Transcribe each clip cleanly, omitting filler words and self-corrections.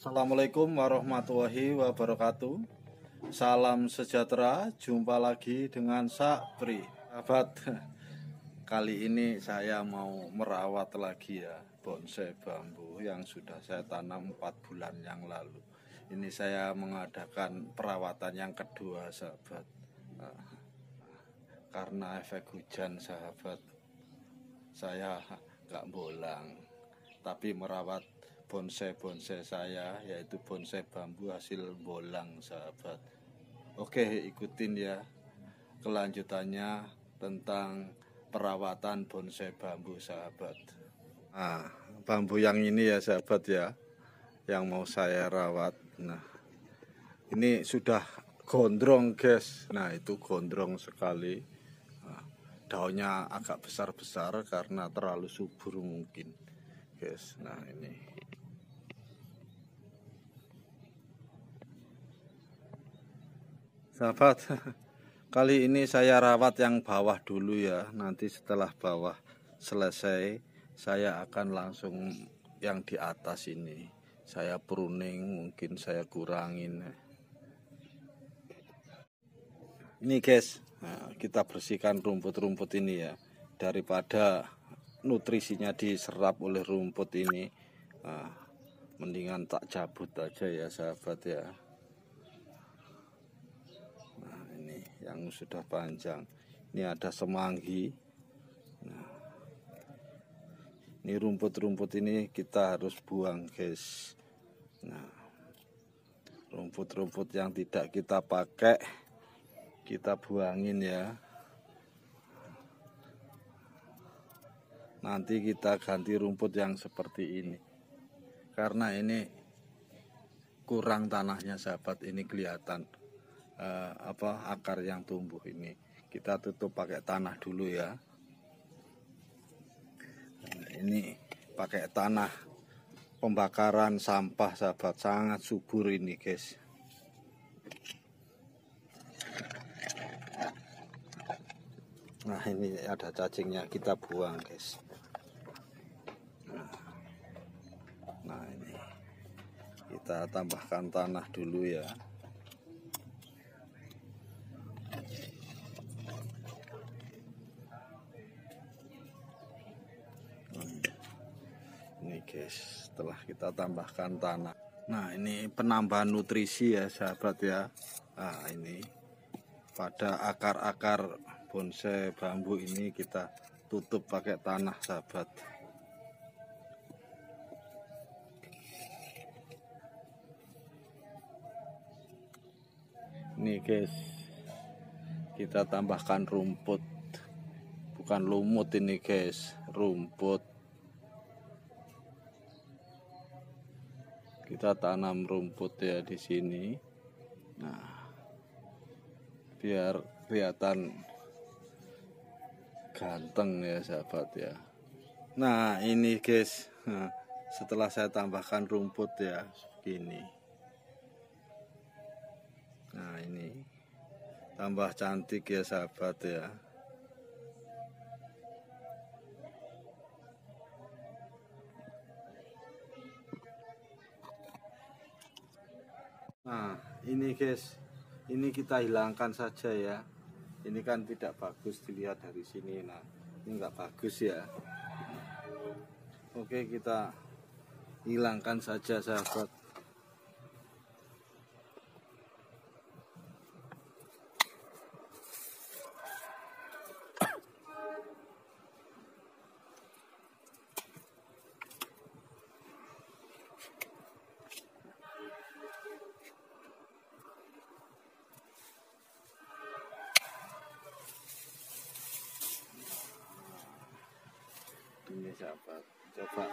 Assalamualaikum warahmatullahi wabarakatuh. Salam sejahtera, jumpa lagi dengan Sakpri. Sahabat, kali ini saya mau merawat lagi ya bonsai bambu yang sudah saya tanam 4 bulan yang lalu. Ini saya mengadakan perawatan yang kedua, sahabat. Karena efek hujan, sahabat, saya nggak bolang, tapi merawat bonsai-bonsai saya, yaitu bonsai bambu hasil bolang, sahabat. Oke, ikutin ya kelanjutannya tentang perawatan bonsai bambu, sahabat. Nah, bambu yang ini ya, sahabat ya, yang mau saya rawat. Nah, ini sudah gondrong, guys. Nah, itu gondrong sekali. Nah, daunnya agak besar-besar karena terlalu subur mungkin, guys. Nah, ini sahabat, kali ini saya rawat yang bawah dulu ya. Nanti setelah bawah selesai, saya akan langsung yang di atas ini. Saya pruning, mungkin saya kurangin. Ini guys, nah, kita bersihkan rumput-rumput ini ya. Daripada nutrisinya diserap oleh rumput ini, nah, mendingan tak cabut aja ya, sahabat ya. Yang sudah panjang ini ada semanggi. Nah, ini rumput-rumput ini kita harus buang, guys. Nah, rumput-rumput yang tidak kita pakai kita buangin ya. Nanti kita ganti rumput yang seperti ini, karena ini kurang tanahnya, sahabat. Ini kelihatan akar yang tumbuh ini. Kita tutup pakai tanah dulu ya. Nah, ini pakai tanah pembakaran sampah, sahabat. Sangat subur ini, guys. Nah, ini ada cacingnya, kita buang, guys. Nah, ini kita tambahkan tanah dulu ya. Guys, setelah kita tambahkan tanah, nah ini penambahan nutrisi ya, sahabat ya. Nah, ini pada akar-akar bonsai bambu ini kita tutup pakai tanah, sahabat. Ini guys, kita tambahkan rumput, bukan lumut ini guys, rumput. Kita tanam rumput ya di sini. Nah, biar kelihatan ganteng ya, sahabat ya. Nah, ini guys. Nah, setelah saya tambahkan rumput ya, gini. Nah, ini tambah cantik ya, sahabat ya. Nah, ini guys, ini kita hilangkan saja ya. Ini kan tidak bagus dilihat dari sini. Nah, ini nggak bagus ya. Oke, kita hilangkan saja, sahabat. Ini sahabat, coba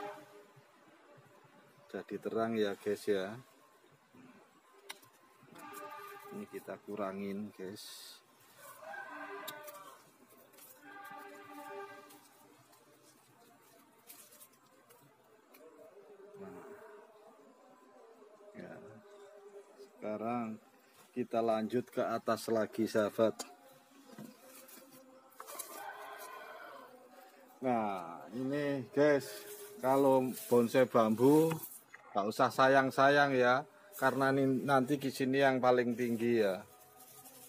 jadi terang ya, guys ya. Ini kita kurangin, guys. Nah, ya. Sekarang kita lanjut ke atas lagi, sahabat. Nah, ini guys, kalau bonsai bambu Gak usah sayang-sayang ya, karena nanti di sini yang paling tinggi ya,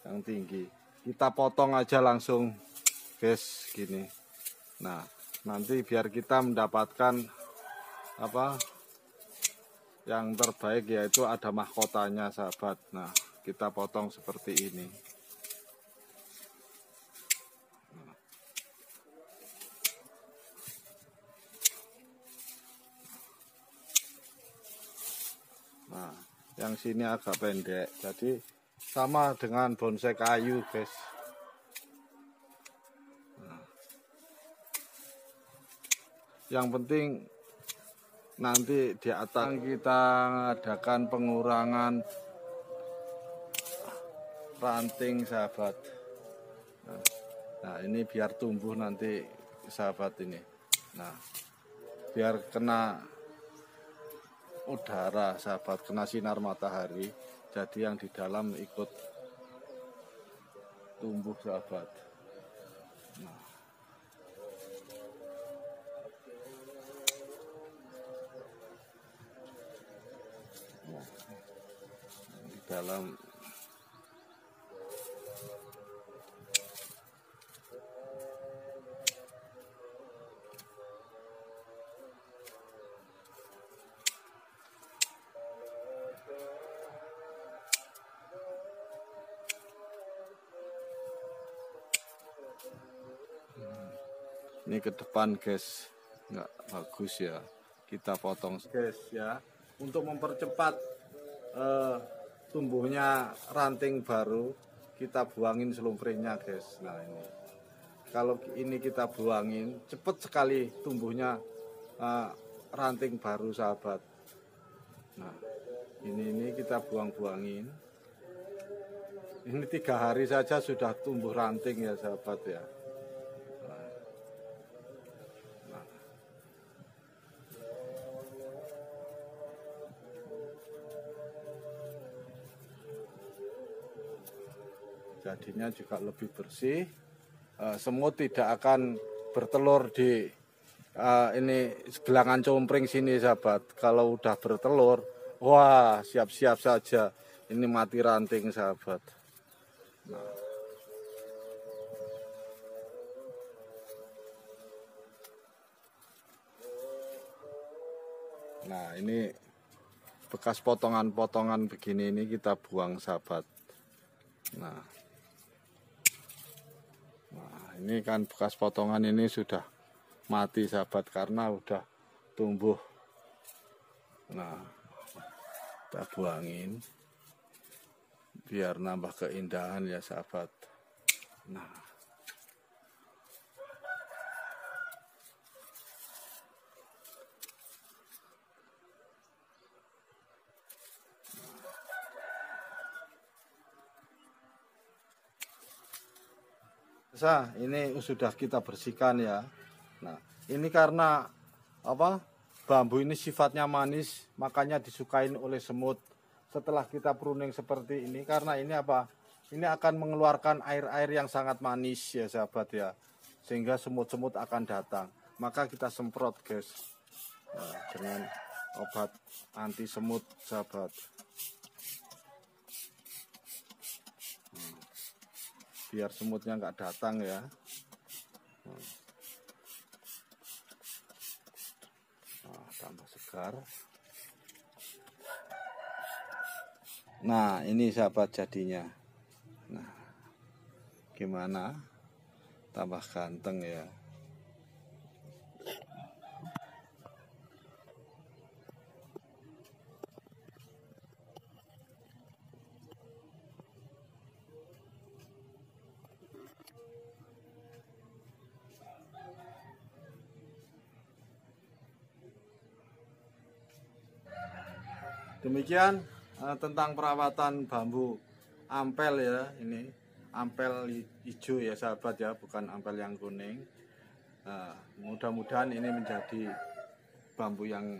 yang tinggi. Kita potong aja langsung, guys, gini. Nah, nanti biar kita mendapatkan apa yang terbaik, yaitu ada mahkotanya, sahabat. Nah, kita potong seperti ini. Nah, yang sini agak pendek, jadi sama dengan bonsai kayu, guys. Nah, yang penting nanti di atas kita adakan pengurangan ranting, sahabat. Nah, ini biar tumbuh nanti, sahabat, ini. Nah, biar kena udara, sahabat, kena sinar matahari, jadi yang di dalam ikut tumbuh, sahabat. Nah, di dalam ini ke depan, guys, nggak bagus ya, kita potong, guys, ya, untuk mempercepat tumbuhnya ranting baru. Kita buangin selumprihnya, guys. Nah, ini kalau ini kita buangin, cepet sekali tumbuhnya ranting baru, sahabat. Nah, ini kita buang-buangin. Ini 3 hari saja sudah tumbuh ranting ya, sahabat, ya. Jadinya juga lebih bersih, semut tidak akan bertelur di ini gelangan compring sini, sahabat. Kalau udah bertelur, wah, siap-siap saja ini mati ranting, sahabat. Nah, ini bekas potongan-potongan begini ini kita buang, sahabat. Nah, ini kan bekas potongan ini sudah mati, sahabat, karena udah tumbuh. Nah, kita buangin biar nambah keindahan ya, sahabat. Nah, ini sudah kita bersihkan ya. Nah, ini karena apa? Bambu ini sifatnya manis, makanya disukain oleh semut. Setelah kita pruning seperti ini, karena ini apa? Ini akan mengeluarkan air-air yang sangat manis ya, sahabat, ya. Sehingga semut-semut akan datang. Maka kita semprot, guys. Nah, dengan obat anti semut, sahabat. Biar semutnya nggak datang ya. Nah, tambah segar. Nah, ini, sahabat, jadinya. Nah, gimana? Tambah ganteng ya. Demikian tentang perawatan bambu ampel ya, ini ampel hijau ya, sahabat, ya, bukan ampel yang kuning. Mudah-mudahan ini menjadi bambu yang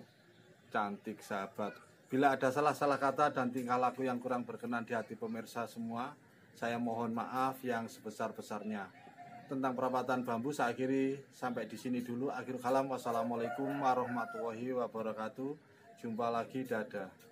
cantik, sahabat. Bila ada salah-salah kata dan tingkah laku yang kurang berkenan di hati pemirsa semua, saya mohon maaf yang sebesar-besarnya. Tentang perawatan bambu saya akhiri sampai di sini dulu. Akhirul kalam, wassalamualaikum warahmatullahi wabarakatuh. Jumpa lagi, dadah.